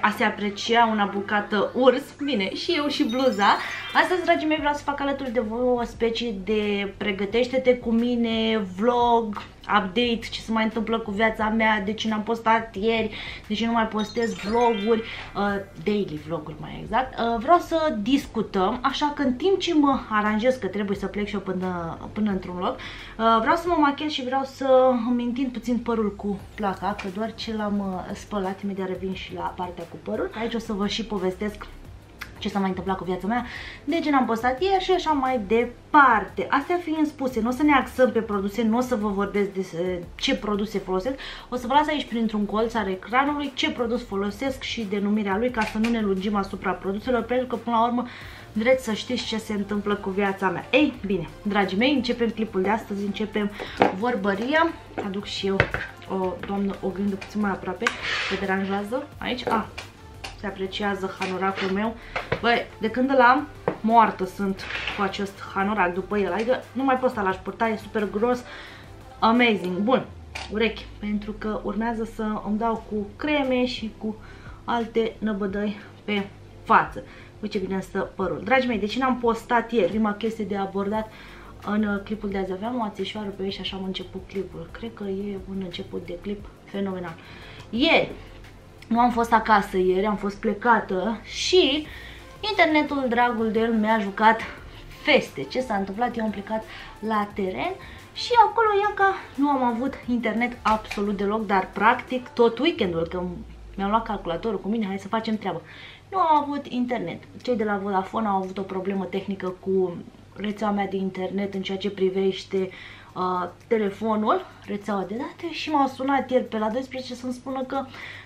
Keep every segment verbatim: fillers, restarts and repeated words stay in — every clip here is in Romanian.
de a se aprecia una bucată urs, bine, și eu și bluza. Astăzi, dragii mei, vreau să fac alături de voi o specie de pregătește-te cu mine, vlog, update, ce se mai întâmplă cu viața mea, de ce n-am postat ieri, de ce nu mai postez vloguri, uh, daily vloguri mai exact. Uh, vreau să discutăm, așa că în timp ce mă aranjez, că trebuie să plec și eu până, până într-un loc, uh, vreau să mă machez și vreau să îmi întind puțin părul cu placa, că doar ce l-am spălat, imediat revin și la partea cu părul. Aici o să vă și povestesc ce s-a mai întâmplat cu viața mea, de ce n-am postat ieri și așa mai departe. Astea fiind spuse, nu o să ne axăm pe produse, nu o să vă vorbesc de ce produse folosesc, o să vă las aici printr-un colț al ecranului ce produs folosesc și denumirea lui, ca să nu ne lungim asupra produselor, pentru că până la urmă vreți să știți ce se întâmplă cu viața mea. Ei, bine, dragii mei, începem clipul de astăzi, începem vorbăria. Aduc și eu o, doamnă, o gândă puțin mai aproape, se deranjează aici. A, se apreciază hanoracul meu. Băi, de când îl am, moartă sunt cu acest hanorac după el. Adică nu mai pot să l-aș purta, e super gros. Amazing. Bun, urechi, pentru că urmează să îmi dau cu creme și cu alte năbădăi pe față. Uite ce bine stă părul. Dragii mei, deci n-am postat ieri. Prima chestie de abordat în clipul de azi, aveam o ațișoară pe ei și așa am început clipul. Cred că e un început de clip fenomenal. Ieri nu am fost acasă ieri, am fost plecată și internetul, dragul de el, mi-a jucat feste. Ce s-a întâmplat? Eu am plecat la teren și acolo, iaca, nu am avut internet absolut deloc, dar practic tot weekendul, că mi-am luat calculatorul cu mine, hai să facem treabă, nu am avut internet. Cei de la Vodafone au avut o problemă tehnică cu rețeaua mea de internet în ceea ce privește uh, telefonul, rețeaua de date, și m-au sunat ieri pe la douăsprezece să-mi spună că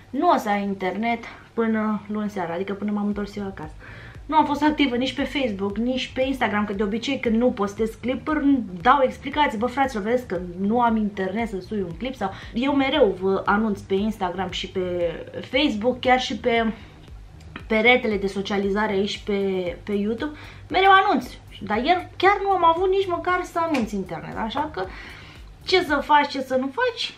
nu o să ai internet până luni seara, adică până m-am întors eu acasă. Nu am fost activă nici pe Facebook, nici pe Instagram, că de obicei când nu postez clipuri, dau explicații, bă fraților, vedeți că nu am internet să sui un clip, sau eu mereu vă anunț pe Instagram și pe Facebook, chiar și pe peretele de socializare aici pe, pe YouTube, mereu anunț. Dar ieri chiar nu am avut nici măcar să anunț internet, așa că ce să faci, ce să nu faci?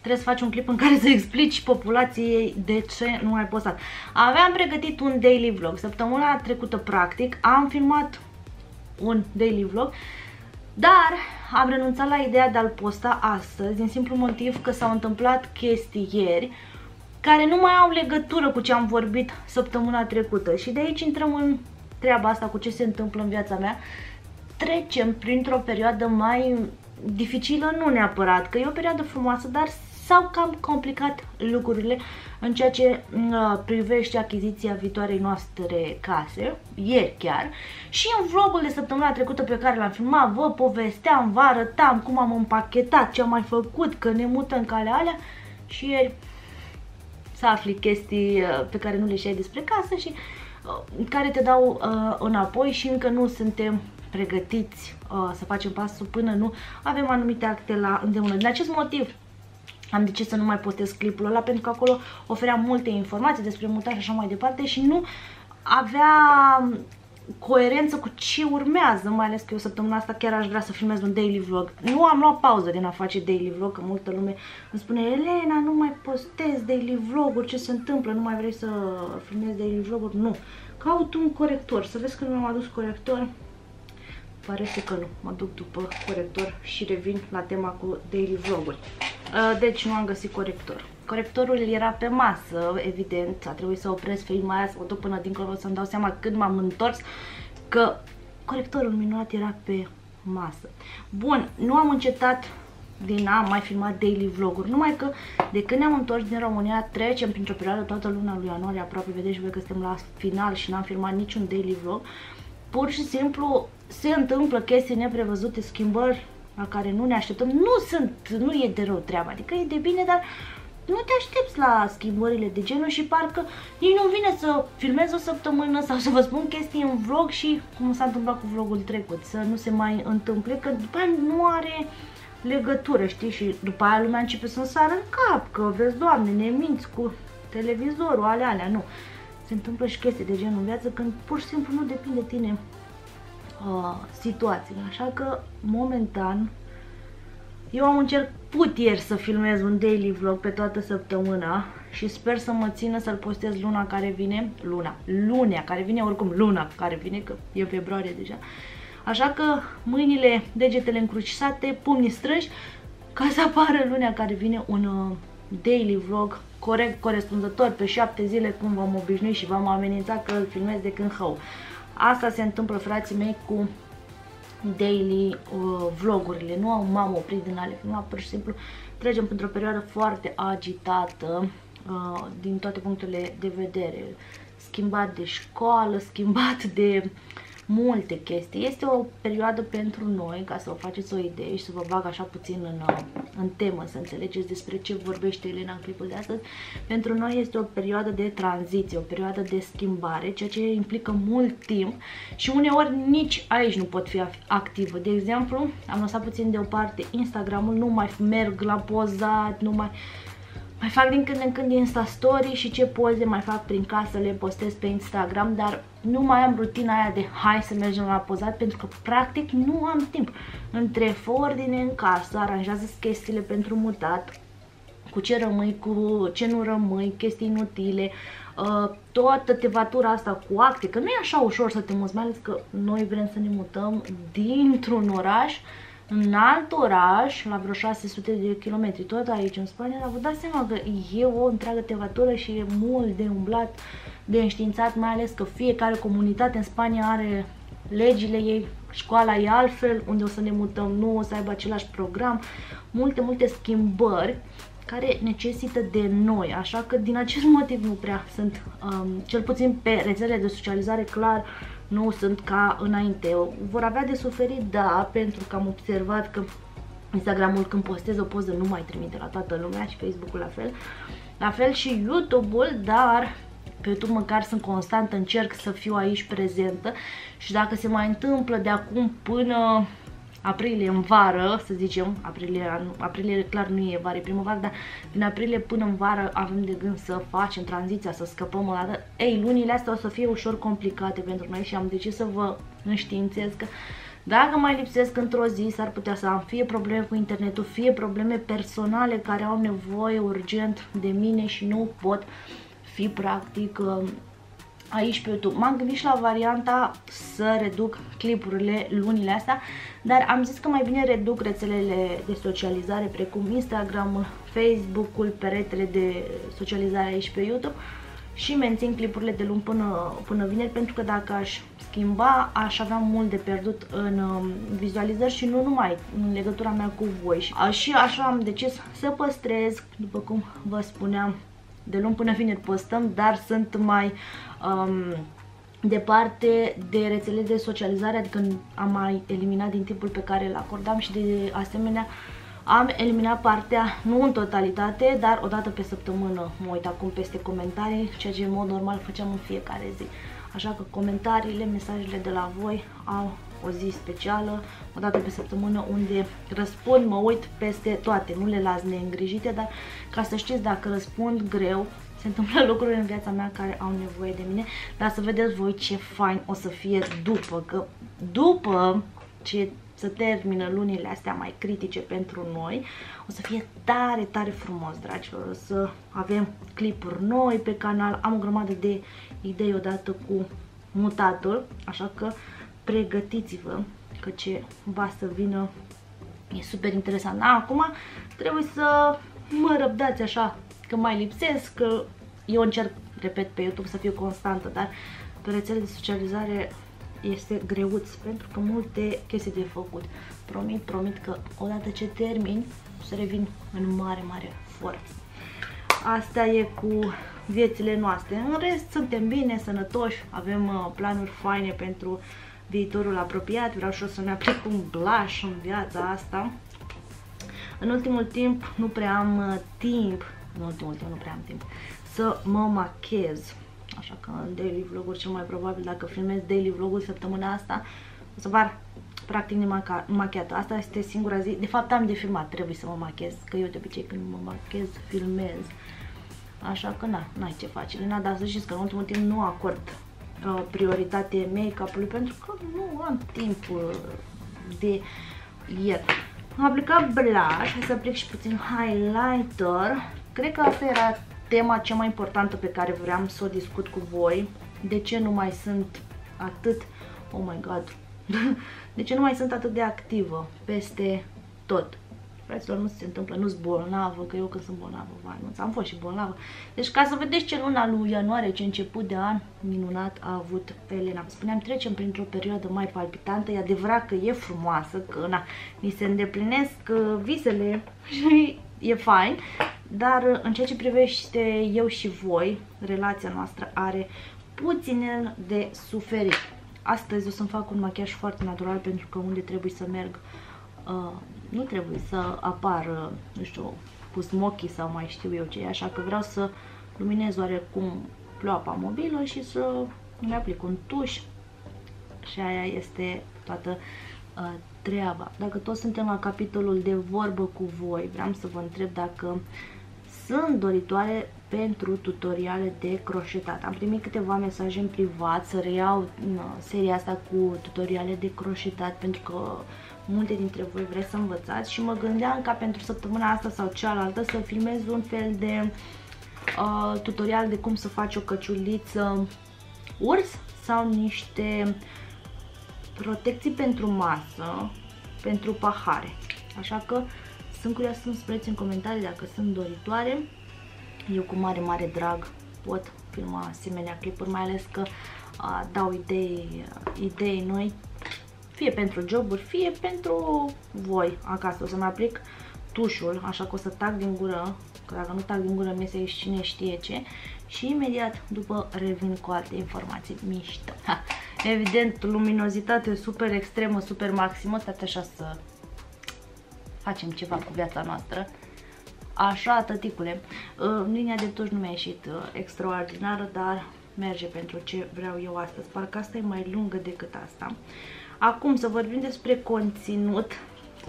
Trebuie să faci un clip în care să explici populației de ce nu ai postat. Aveam pregătit un daily vlog. Săptămâna trecută, practic, am filmat un daily vlog, dar am renunțat la ideea de a-l posta astăzi, din simplu motiv că s-au întâmplat chestii ieri care nu mai au legătură cu ce am vorbit săptămâna trecută. Și de aici intrăm în treaba asta cu ce se întâmplă în viața mea. Trecem printr-o perioadă mai dificilă, nu neapărat, că e o perioadă frumoasă, dar s-au cam complicat lucrurile în ceea ce uh, privește achiziția viitoarei noastre case, ieri chiar. Și în vlogul de săptămâna trecută pe care l-am filmat, vă povesteam, vă arătam cum am împachetat, ce am mai făcut, că ne mutăm, calea alea, și ieri să afli chestii uh, pe care nu le știai despre casă și uh, care te dau uh, înapoi și încă nu suntem pregătiți uh, să facem pasul până nu avem anumite acte la îndemână. Din acest motiv am decis să nu mai postez clipul ăla, pentru că acolo ofeream multe informații despre mutare și așa mai departe și nu avea coerență cu ce urmează, mai ales că eu săptămâna asta chiar aș vrea să filmez un daily vlog. Nu am luat pauză din a face daily vlog, că multă lume îmi spune: Elena, nu mai postez daily vlog-uri, ce se întâmplă, nu mai vrei să filmezi daily vlog-uri? Nu, caut un corector, să vezi că nu mi-am adus corector. Pare că nu, mă duc după corector și revin la tema cu daily vlog-uri. Deci nu am găsit corector. Corectorul era pe masă, evident, a trebuit să opresc filmarea, să mă duc până dincolo să-mi dau seama când m-am întors că corectorul minunat era pe masă. Bun, nu am încetat din a mai filmat daily vlog-uri, numai că de când ne-am întors din România trecem printr-o perioadă, toată luna lui ianuarie aproape, vedeți și voi că suntem la final și n-am filmat niciun daily vlog. Pur și simplu se întâmplă chestii neprevăzute, schimbări la care nu ne așteptăm. Nu sunt, nu e de rău treaba, adică e de bine, dar nu te aștepți la schimbările de genul și parcă nici nu vine să filmez o săptămână sau să vă spun chestii în vlog și cum s-a întâmplat cu vlogul trecut, să nu se mai întâmple, că după aia nu are legătură, știi, și după aia lumea începe să-mi sară în cap, că vezi, Doamne, ne minți cu televizorul, alea, alea, nu. Se întâmplă și chestii de genul în viață când pur și simplu nu depinde de tine situațiile, așa că momentan eu am încercat putut ieri să filmez un daily vlog pe toată săptămâna și sper să mă țină să-l postez luna care vine, luna, lunea care vine, oricum luna care vine, că e februarie deja. Așa că mâinile, degetele încrucișate, pumnii strânși, ca să apară lunea care vine un uh, daily vlog corect, corespunzător, pe șapte zile, cum v-am obișnuit și v-am amenințat că îl filmez de când hău. Asta se întâmplă, frații mei, cu daily uh, vlogurile. Nu m-am oprit din ale, nu, pur și simplu trecem într-o perioadă foarte agitată uh, din toate punctele de vedere. Schimbat de școală, schimbat de multe chestii. Este o perioadă pentru noi, ca să vă faceți o idee și să vă bag așa puțin în, în temă, să înțelegeți despre ce vorbește Elena în clipul de astăzi. Pentru noi este o perioadă de tranziție, o perioadă de schimbare, ceea ce implică mult timp și uneori nici aici nu pot fi activă. De exemplu, am lăsat puțin deoparte Instagram-ul, nu mai merg la pozat, nu mai... Mai fac din când în când Insta Story și ce poze mai fac prin casă le postez pe Instagram, dar nu mai am rutina aia de hai să mergem la pozat, pentru că practic nu am timp. Între fă ordine în casă, aranjează chestiile pentru mutat, cu ce rămâi, cu ce nu rămâi, chestii inutile, toată tevatura asta cu acte, că nu e așa ușor să te muți, mai ales că noi vrem să ne mutăm dintr-un oraș în alt oraș, la vreo șase sute de kilometri, tot aici în Spania, dar vă dați seama că e o întreagă tevatură și e mult de umblat, de înștiințat, mai ales că fiecare comunitate în Spania are legile ei, școala e altfel, unde o să ne mutăm nu o să aibă același program, multe, multe schimbări care necesită de noi, așa că din acest motiv nu prea sunt, um, cel puțin pe rețelele de socializare, clar, nu sunt ca înainte. Vor avea de suferit, da, pentru că am observat că Instagramul, când postez o poză, nu mai trimite la toată lumea și Facebook-ul la fel. La fel și YouTube-ul, dar pe YouTube măcar sunt constantă, încerc să fiu aici prezentă și dacă se mai întâmplă de acum până aprilie în vară, să zicem, aprilie, aprilie clar nu e vară, e primăvară, dar din aprilie până în vară avem de gând să facem tranziția, să scăpăm o dată. Ei, lunile astea o să fie ușor complicate pentru noi și am decis să vă înștiințez că dacă mai lipsesc într-o zi, s-ar putea să am fie probleme cu internetul, fie probleme personale care au nevoie urgent de mine și nu pot fi practic aici pe YouTube. M-am gândit și la varianta să reduc clipurile lunile astea, dar am zis că mai bine reduc rețelele de socializare precum Instagram-ul, Facebook-ul, peretele de socializare aici pe YouTube și mențin clipurile de luni până, până vineri, pentru că dacă aș schimba, aș avea mult de pierdut în vizualizări și nu numai în legătura mea cu voi. Și așa am decis să păstrez, după cum vă spuneam, de luni până vineri postăm, dar sunt mai um, departe de rețele de socializare, adică am mai eliminat din timpul pe care îl acordam și de asemenea am eliminat partea, nu în totalitate, dar o dată pe săptămână mă uit acum peste comentarii, ceea ce în mod normal făceam în fiecare zi. Așa că comentariile, mesajele de la voi au o zi specială, o dată pe săptămână, unde răspund, mă uit peste toate, nu le las neîngrijite, dar ca să știți, dacă răspund greu, se întâmplă lucruri în viața mea care au nevoie de mine, dar să vedeți voi ce fain o să fie după, că după ce se termină lunile astea mai critice pentru noi, o să fie tare, tare frumos, dragilor, o să avem clipuri noi pe canal, am o grămadă de idei odată cu mutatul, așa că pregătiți-vă că ce va să vină e super interesant. A, acum trebuie să mă răbdați așa, că mai lipsesc, că eu încerc, repet, pe YouTube să fiu constantă, dar pe rețele de socializare este greuț, pentru că multe chestii de făcut. Promit, promit că odată ce termin, o să revin în mare, mare forță. Asta e cu viețile noastre. În rest, suntem bine, sănătoși, avem planuri faine pentru viitorul apropiat, vreau și o să-mi aplic un blush în viața asta. În ultimul timp nu prea am timp, în ultimul timp nu prea am timp, să mă machez. Așa că în daily vlog-uri, cel mai probabil, dacă filmez daily vlog-ul săptămâna asta, o să var practic nemachiată. Asta este singura zi, de fapt am de filmat, trebuie să mă machez, că eu de obicei când mă machez, filmez. Așa că na, n-ai ce face, Elena, dar să știți că în ultimul timp nu acord prioritate make-up-ului pentru că nu am timp de el. Am aplicat blush, hai să aplic și puțin highlighter. Cred că asta era tema cea mai importantă pe care vreau să o discut cu voi. De ce nu mai sunt atât... Oh my god! De ce nu mai sunt atât de activă peste tot? Fraților, nu se întâmplă, nu-s bolnavă, că eu când sunt bolnavă, vai, nu, am fost și bolnavă. Deci ca să vedeți ce luna lui ianuarie, ce început de an minunat a avut Elena. Spuneam, trecem printr-o perioadă mai palpitantă, e adevărat că e frumoasă, că na, ni se îndeplinesc visele și e fain, dar în ceea ce privește eu și voi, relația noastră are puțin de suferit. Astăzi o să-mi fac un machiaj foarte natural pentru că unde trebuie să merg, uh, nu trebuie să apar, uh, nu știu, cu smokii sau mai știu eu ce, așa că vreau să luminez oarecum ploapa mobilă și să îmi aplic un tuș și aia este toată uh, treaba. Dacă toți suntem la capitolul de vorbă cu voi, vreau să vă întreb dacă sunt doritoare pentru tutoriale de croșetat. Am primit câteva mesaje în privat să reiau seria asta cu tutoriale de croșetat pentru că multe dintre voi vreți să învățați și mă gândeam ca pentru săptămâna asta sau cealaltă să filmez un fel de uh, tutorial de cum să faci o căciuliță urs sau niște protecții pentru masă, pentru pahare. Așa că sunt curioasă să-mi spuneți în comentarii dacă sunt doritoare. Eu cu mare, mare drag pot filma asemenea clipuri, mai ales că uh, dau idei, idei noi, fie pentru joburi, fie pentru voi acasă. O să-mi aplic tușul, așa că o să tac din gură, că dacă nu tac din gură mi se ieși cine știe ce, și imediat după revin cu alte informații mișto. Ha. Evident, luminozitate super extremă, super maximă, stați așa să facem ceva cu viața noastră. Așa, tăticule, linia de tuș nu mi-a ieșit extraordinară, dar merge pentru ce vreau eu astăzi. Parcă asta e mai lungă decât asta. Acum să vorbim despre conținut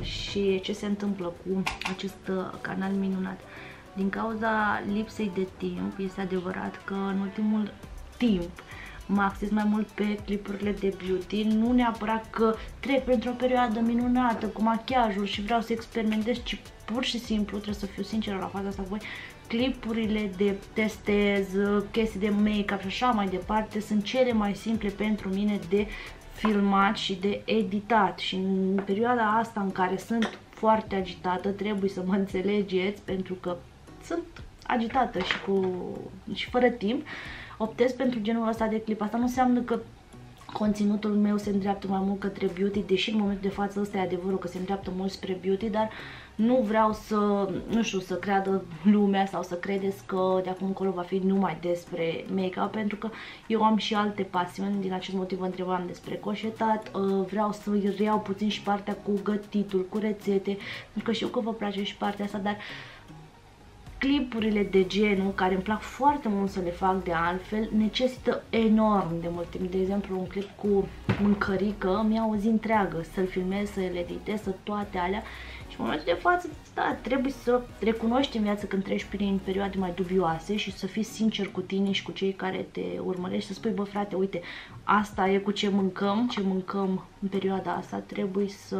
și ce se întâmplă cu acest canal minunat. Din cauza lipsei de timp, este adevărat că în ultimul timp mă axez mai mult pe clipurile de beauty, nu neapărat că trec pentru o perioadă minunată cu machiajul și vreau să experimentez, ci pur și simplu, trebuie să fiu sinceră la faza asta cu voi, clipurile de testez, chestii de make-up și așa mai departe sunt cele mai simple pentru mine de filmat și de editat și în perioada asta în care sunt foarte agitată, trebuie să mă înțelegeți pentru că sunt agitată și, cu, și fără timp, optez pentru genul ăsta de clip. Asta nu înseamnă că conținutul meu se îndreaptă mai mult către beauty, deși în momentul de față ăsta e adevărul că se îndreaptă mult spre beauty, dar nu vreau să, nu știu, să creadă lumea sau să credeți că de acum încolo va fi numai despre make-up, pentru că eu am și alte pasiuni, din acest motiv vă întrebam despre croșetat, vreau să reiau puțin și partea cu gătitul, cu rețete, pentru că știu că vă place și partea asta, dar clipurile de genul, care îmi plac foarte mult să le fac de altfel, necesită enorm de mult timp. De exemplu, un clip cu mâncărică mi-a o zi întreagă să-l filmez, să-l editez, să toate alea. Și în momentul de față, da, trebuie să recunoști în viață când treci prin perioade mai dubioase și să fii sincer cu tine și cu cei care te urmărești, să spui, bă frate, uite, asta e cu ce mâncăm, ce mâncăm în perioada asta, trebuie să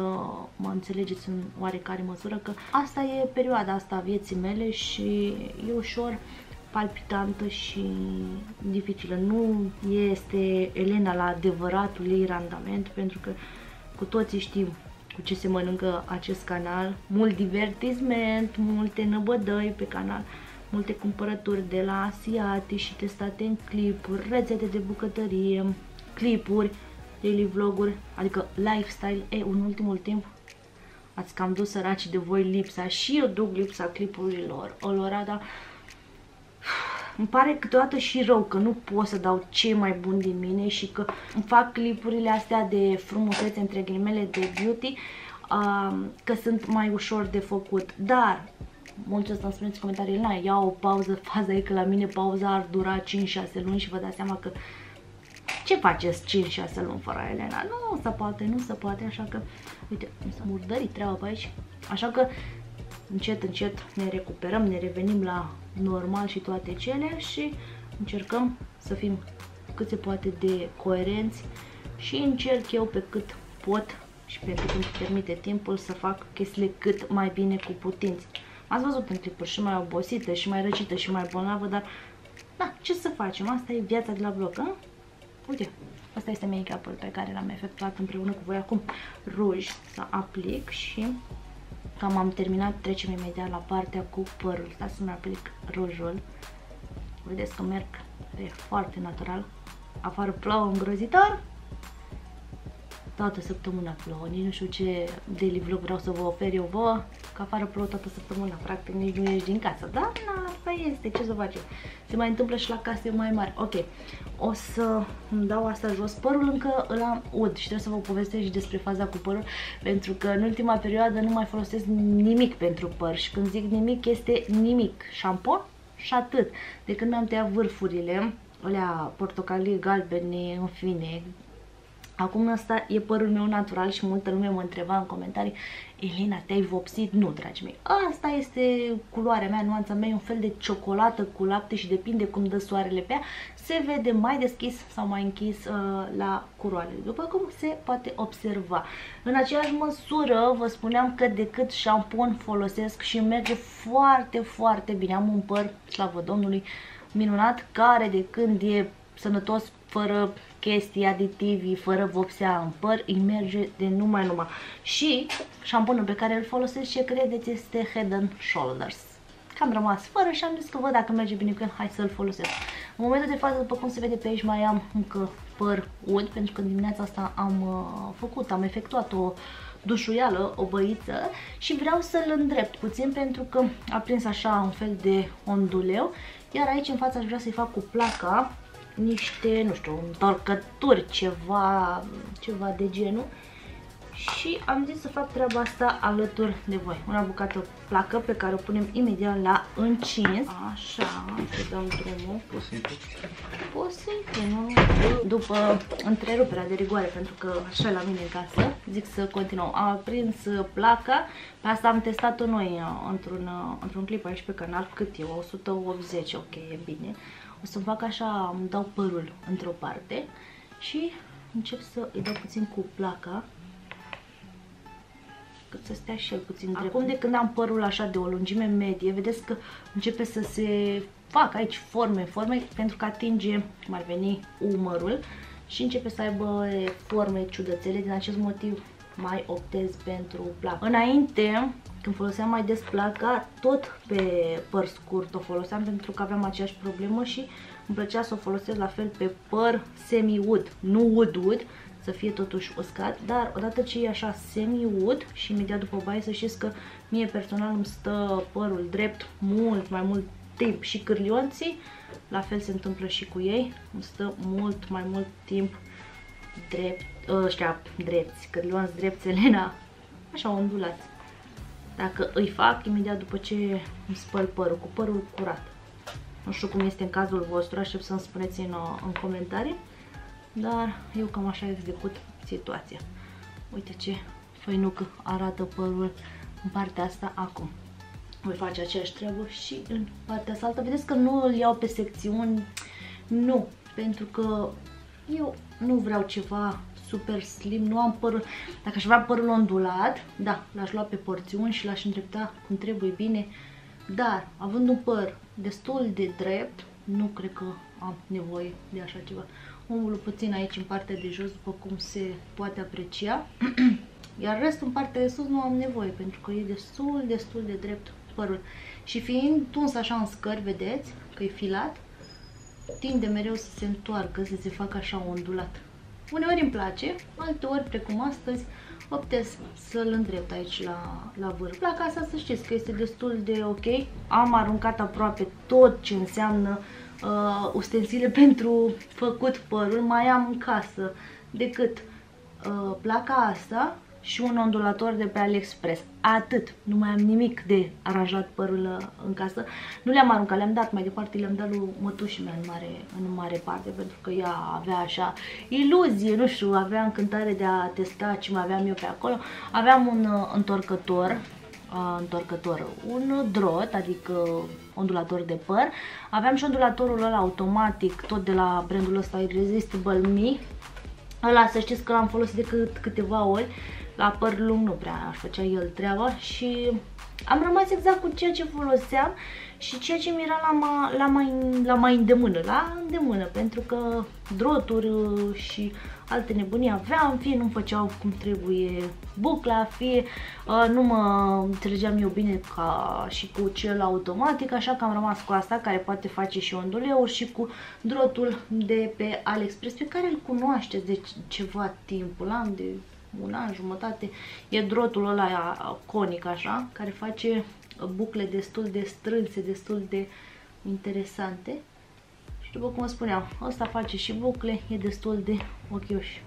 mă înțelegeți în oarecare măsură că asta e perioada asta a vieții mele și e ușor palpitantă și dificilă. Nu este Elena la adevăratul ei randament, pentru că cu toții știm cu ce se mănâncă acest canal, mult divertisment, multe năbădăi pe canal, multe cumpărături de la asiatici și testate în clipuri, rețete de bucătărie, clipuri, daily vloguri, adică lifestyle. E, în ultimul timp ați cam dus săraci de voi lipsa și eu duc lipsa clipurilor olora, dar îmi pare câteodată și rău că nu pot să dau ce mai bun din mine și că îmi fac clipurile astea de frumusețe, între ghilimele, de beauty, uh, că sunt mai ușor de făcut. Dar, mulți o să-mi spuneți în comentarii, na, iau o pauză, faza e că la mine pauza ar dura cinci șase luni și vă dați seama că ce faceți cinci șase luni fără Elena? Nu se poate, nu se poate, așa că, uite, mi s-a murdărit treaba pe aici, așa că încet, încet ne recuperăm, ne revenim la normal și toate cele și încercăm să fim cât se poate de coerenți și încerc eu pe cât pot și pe cât îmi permite timpul să fac chestiile cât mai bine cu putință. M-ați văzut în clipuri și mai obosită, și mai răcită, și mai bolnavă, dar na, ce să facem? Asta e viața de la vlog, a? Uite, asta este make-up-ul pe care l-am efectuat împreună cu voi acum. Ruj să aplic și cam am terminat, trecem imediat la partea cu părul. Stați să-mi aplic rujul. Vedeți că merg, e foarte natural. Afară plouă îngrozitor. Toată săptămâna plouă, nici nu știu ce daily vlog vreau să vă ofer eu vouă, că afară plouă toată săptămâna, practic nici nu ieși din casă, dar na, asta este, ce să facem? Se mai întâmplă și la case mai mari. Ok, o să îmi dau asta jos, părul încă îl am ud și trebuie să vă povestesc și despre faza cu părul, pentru că în ultima perioadă nu mai folosesc nimic pentru păr și când zic nimic este nimic, șampon și atât. De când mi-am tăiat vârfurile, alea portocalii, galbene, în fine. Acum asta e părul meu natural și multă lume mă întreba în comentarii: Elena, te-ai vopsit? Nu, dragii mei, asta este culoarea mea, nuanța mea, e un fel de ciocolată cu lapte și depinde cum dă soarele pe ea, se vede mai deschis sau mai închis uh, la curoare, după cum se poate observa. În aceeași măsură vă spuneam că decât șampon folosesc și merge foarte, foarte bine. Am un păr, slavă Domnului, minunat, care de când e sănătos, fără chestii aditivii, fără vopsea în păr, îi merge de numai numai. Și șamponul pe care îl folosesc, ce credeți, este Head and Shoulders. Că am rămas fără și am zis că văd dacă merge bine cu el, hai să-l folosesc. În momentul de față, după cum se vede pe aici, mai am încă păr ud, pentru că dimineața asta am uh, făcut, am efectuat o dușuială, o băiță, și vreau să-l îndrept puțin pentru că a prins așa un fel de onduleu, iar aici în față aș vrea să-i fac cu placa niște, nu știu, întorcături, ceva, ceva de genul, și am zis să fac treaba asta alături de voi. Una bucată placă pe care o punem imediat la încins. Așa, să dăm drumul. Posibil, nu? După întreruperea de rigoare, pentru că așa e la mine în casă, zic să continuăm. Am prins placa, pe asta am testat-o noi într-un într-un clip aici pe canal, cât e? o sută optzeci, ok, e bine. O să-mi fac așa, îmi dau părul într-o parte și încep să îi dau puțin cu placa, cât să stea și el puțin drept. Acum, de când am părul așa de o lungime medie, vedeți că începe să se facă aici forme, forme, pentru că atinge, cum ar veni, umărul și începe să aibă forme ciudățele. Din acest motiv mai optez pentru placa. Înainte, când foloseam mai des placa, tot pe păr scurt o foloseam pentru că aveam aceeași problemă și îmi plăcea să o folosesc la fel pe păr semi-ud, nu ud-ud, să fie totuși uscat, dar odată ce e așa semi-ud și imediat după baie, să știți că mie personal îmi stă părul drept mult mai mult timp și cârlionții, la fel se întâmplă și cu ei, îmi stă mult mai mult timp drept, ăștia drepți, cârlionți drept, Elena, așa ondulați. Dacă îi fac imediat după ce îmi spăl părul, cu părul curat. Nu știu cum este în cazul vostru, aștept să-mi spuneți în, în comentarii, dar eu cam așa e trecut situația. Uite ce făinuc arată părul în partea asta acum. Voi face aceeași treabă și în partea asta altă. Vedeți că nu îl iau pe secțiuni, nu, pentru că eu nu vreau ceva super slim, nu am părul, dacă aș avea părul ondulat, da, l-aș lua pe porțiuni și l-aș îndrepta cum trebuie bine, dar având un păr destul de drept, nu cred că am nevoie de așa ceva. Umblul puțin aici în partea de jos, după cum se poate aprecia, iar restul în partea de sus nu am nevoie, pentru că e destul, destul de drept părul. Și fiind tuns așa în scări, vedeți că e filat, tinde mereu să se întoarcă, să se facă așa ondulat. Uneori îmi place, alteori, precum astăzi, optez să-l îndrept aici la, la vârf. Placa asta, să știți că este destul de ok. Am aruncat aproape tot ce înseamnă uh, ustensile pentru făcut părul. Mai am în casă decât uh, placa asta și un ondulator de pe AliExpress. Atât, nu mai am nimic de aranjat părul în casă. Nu le-am aruncat, le-am dat mai departe, le-am dat lui mătușii mea în mare, în mare parte, pentru că ea avea așa iluzie, nu știu, avea încântare de a testa ce mai aveam eu pe acolo. Aveam un uh, întorcător, uh, întorcător, un drot, adică ondulator de păr. Aveam și ondulatorul ăla automatic, tot de la brandul ăsta Irresistible Me. Ăla, să știți că l-am folosit decât câteva ori, la păr lung nu prea aș făcea el treaba și am rămas exact cu ceea ce foloseam și ceea ce mi era la, ma, la, mai, la mai îndemână, la îndemână, pentru că droturi și alte nebunii aveam, fie nu-mi făceau cum trebuie bucla, fie uh, nu mă înțelegeam eu bine ca și cu cel automatic, așa că am rămas cu asta care poate face și onduleuri și cu drotul de pe AliExpress, pe care îl cunoașteți de ceva timp, l-am de un an, jumătate, e drotul ăla conic așa, care face bucle destul de strânse, destul de interesante. Și după cum spuneam, ăsta face și bucle, e destul de ochioși.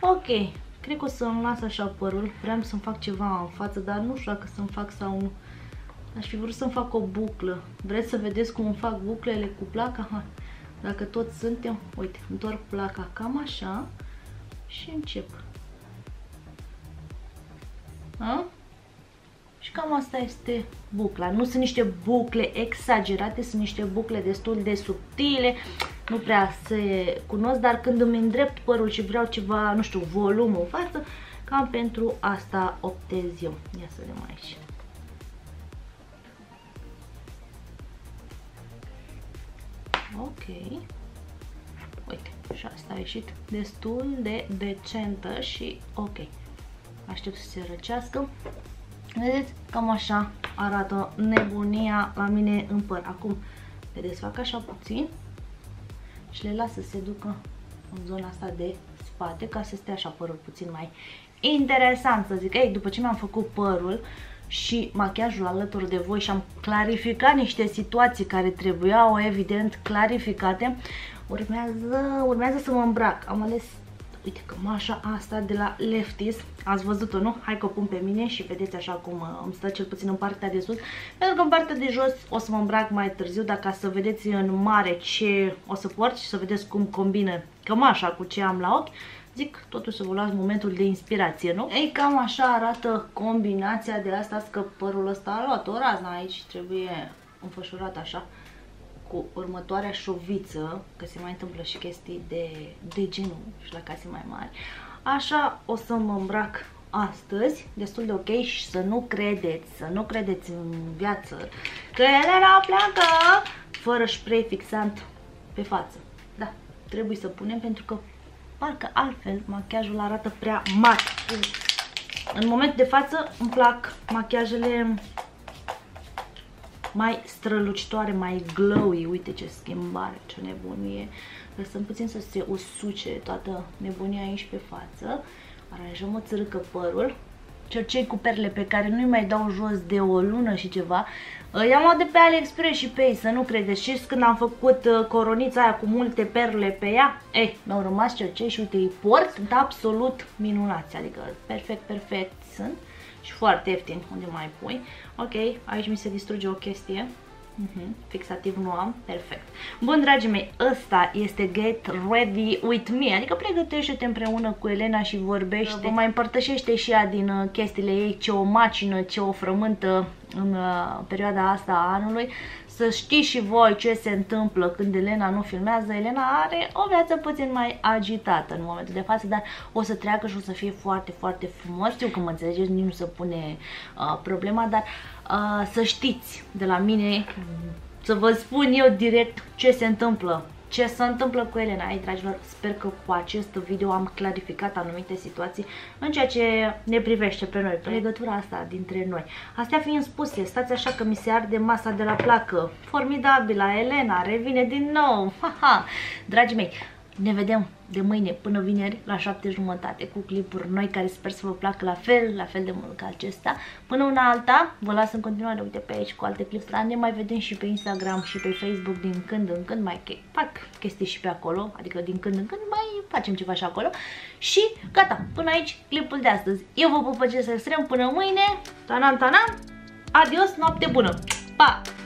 Ok, cred că o să-mi las așa părul, vreau să-mi fac ceva în față, dar nu știu dacă să-mi fac sau nu. Aș fi vrut să-mi fac o buclă. Vreți să vedeți cum îmi fac buclele cu placa? Ha. Dacă toți suntem, uite, întorc placa cam așa și încep. A? Și cam asta este bucla. Nu sunt niște bucle exagerate, sunt niște bucle destul de subtile, nu prea se cunosc, dar când îmi îndrept părul și vreau ceva, nu știu, volum în față, cam pentru asta optez eu. Ia să vedem aici. Ok. Uite, și asta a ieșit destul de decentă și ok. Aștept să se răcească. Vedeți? Cam așa arată nebunia la mine în păr. Acum le desfac așa puțin și le las să se ducă în zona asta de spate, ca să stea așa părul puțin mai interesant, să zic. Ei, după ce mi-am făcut părul și machiajul alături de voi și am clarificat niște situații care trebuiau, evident, clarificate, urmează, urmează să mă îmbrac. Am ales, uite, cămașa asta de la Lefties, ați văzut-o, nu? Hai că o pun pe mine și vedeți așa cum îmi stă, cel puțin în partea de sus, pentru că în partea de jos o să mă îmbrac mai târziu, dar ca să vedeți în mare ce o să port și să vedeți cum combină cămașa cu ce am la ochi, zic, totuși să vă luați momentul de inspirație, nu? Ei, cam așa arată combinația de asta, că părul ăsta a luat o razna aici, trebuie înfășurat așa cu următoarea șoviță, că se mai întâmplă și chestii de, de genul și la case mai mari. Așa o să mă îmbrac astăzi, destul de ok, și să nu credeți, să nu credeți în viață că Elena pleacă fără spray fixant pe față. Da, trebuie să punem, pentru că parcă altfel machiajul arată prea mat. În momentul de față îmi plac machiajele mai strălucitoare, mai glowy. Uite ce schimbare, ce nebunie. Lăsăm puțin să se usuce toată nebunia aici pe față. Aranjăm o țărâcă părul. Cercei cu perle pe care nu-i mai dau jos de o lună și ceva. I-am luat de pe AliExpress și pe ei, să nu credeți. Și când am făcut coronița aia cu multe perle pe ea, ei, mi-au rămas cercei și uite, îi port. Sunt absolut minunați, adică perfect, perfect sunt. Și foarte ieftin, unde mai pui. Ok, aici mi se distruge o chestie. Uh-huh. Fixativ nu am, perfect. Bun, dragii mei, ăsta este Get Ready With Me, adică pregătește-te împreună cu Elena și vorbește. Vă mai împărtășește și ea din chestiile ei, ce o macină, ce o frământă în perioada asta a anului. Să știți și voi ce se întâmplă când Elena nu filmează. Elena are o viață puțin mai agitată în momentul de față, dar o să treacă și o să fie foarte, foarte frumos. Știu că mă înțelegeți, nici nu se pune uh, problema, dar uh, să știți de la mine, să vă spun eu direct ce se întâmplă. Ce se întâmplă cu Elena, ai, dragilor, sper că cu acest video am clarificat anumite situații în ceea ce ne privește pe noi, pe legătura asta dintre noi. Astea fiind spuse, stați așa că mi se arde masa de la placă. Formidabila Elena revine din nou. Ha, ha. Dragii mei, ne vedem de mâine până vineri la șapte jumătate cu clipuri noi care sper să vă placă la fel, la fel de mult ca acesta. Până una alta, vă las în continuare, uite, pe aici cu alte clipuri. Ne mai vedem și pe Instagram și pe Facebook din când în când, mai fac chestii și pe acolo, adică din când în când mai facem ceva și acolo. Și gata, până aici clipul de astăzi. Eu vă pupăcesc extrem, până mâine, tanam, tanam, adios, noapte bună, pa!